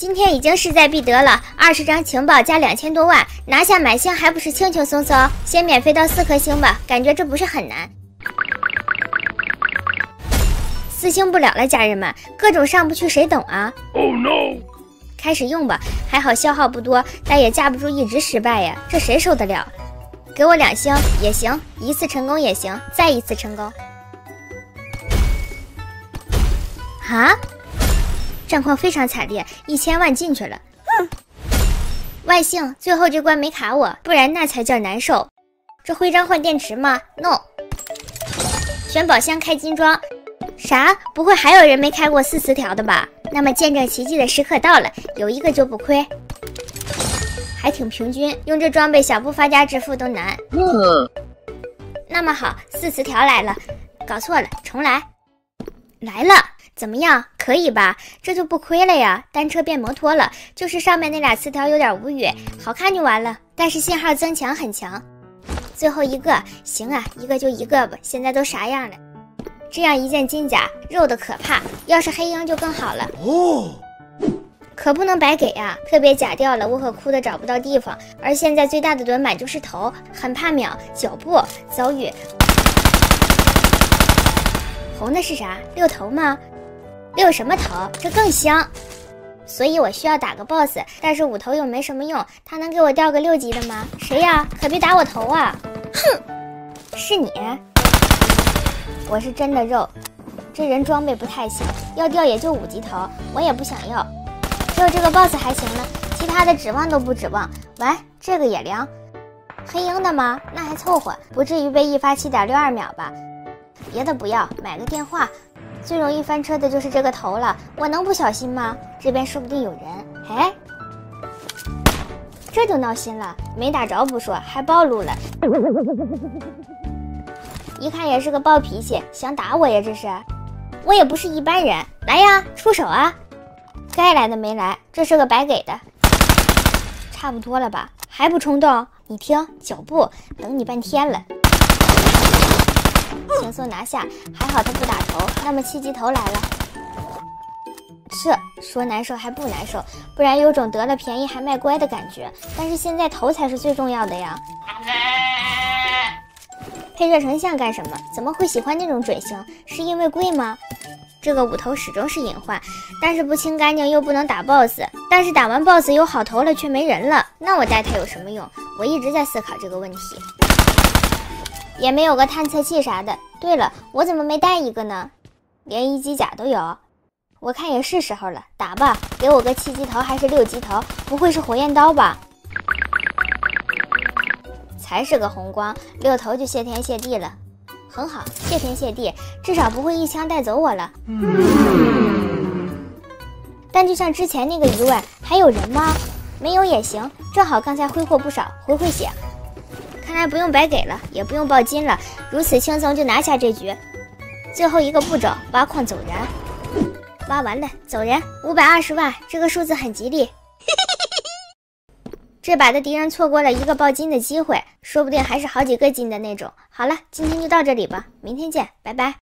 今天已经势在必得了，20张情报加2000多万，拿下满星还不是轻轻松松？先免费到4颗星吧，感觉这不是很难。4星不了了，家人们，各种上不去，谁懂啊 ？Oh no！ 开始用吧，还好消耗不多，但也架不住一直失败呀，这谁受得了？给我2星也行，1次成功也行，再1次成功。啊！ 战况非常惨烈，1000万进去了。万幸最后这关没卡我，不然那才叫难受。这徽章换电池吗 ？No。选宝箱开金装，啥？不会还有人没开过4磁条的吧？那么见证奇迹的时刻到了，有一个就不亏。还挺平均，用这装备小步发家致富都难。那么好，4磁条来了，搞错了，重来。来了。 怎么样，可以吧？这就不亏了呀！单车变摩托了，就是上面那俩磁条有点无语，好看就完了。但是信号增强很强。最后一个，行啊，一个就一个吧。现在都啥样了？这样一件金甲，肉的可怕。要是黑鹰就更好了。哦，可不能白给啊！特别假掉了，我可哭得找不到地方。而现在最大的短板就是头，很怕秒、脚步、遭遇。红的是啥？6头吗？ 六什么头？这更香，所以我需要打个 boss， 但是5头又没什么用，他能给我掉个6级的吗？谁呀？可别打我头啊！哼，是你，我是真的肉，这人装备不太行，要掉也就5级头，我也不想要，只有这个 boss 还行了，其他的指望都不指望。喂，这个也凉，黑鹰的吗？那还凑合，不至于被一发7.62秒吧？别的不要，买个电话。 最容易翻车的就是这个头了，我能不小心吗？这边说不定有人，哎，这就闹心了，没打着不说，还暴露了，一看也是个暴脾气，想打我呀这是，我也不是一般人，来呀，出手啊！该来的没来，这是个白给的，差不多了吧？还不冲动？你听，脚步，等你半天了。 轻松拿下，还好他不打头，那么7级头来了，这说难受还不难受，不然有种得了便宜还卖乖的感觉。但是现在头才是最重要的呀。配这成像干什么？怎么会喜欢那种准星？是因为贵吗？这个5头始终是隐患，但是不清干净又不能打 boss， 但是打完 boss 有好头了却没人了，那我带他有什么用？我一直在思考这个问题。 也没有个探测器啥的。对了，我怎么没带一个呢？连1机甲都有，我看也是时候了，打吧，给我个7级头还是6级头？不会是火焰刀吧？才是个红光，6头就谢天谢地了，很好，谢天谢地，至少不会一枪带走我了。但就像之前那个疑问，还有人吗？没有也行，正好刚才挥霍不少，回血。 看来不用白给了，也不用爆金了，如此轻松就拿下这局。最后一个步骤，挖矿走人，挖完了走人。520万，这个数字很吉利。这把的敌人错过了一个爆金的机会，说不定还是好几个金的那种。好了，今天就到这里吧，明天见，拜拜。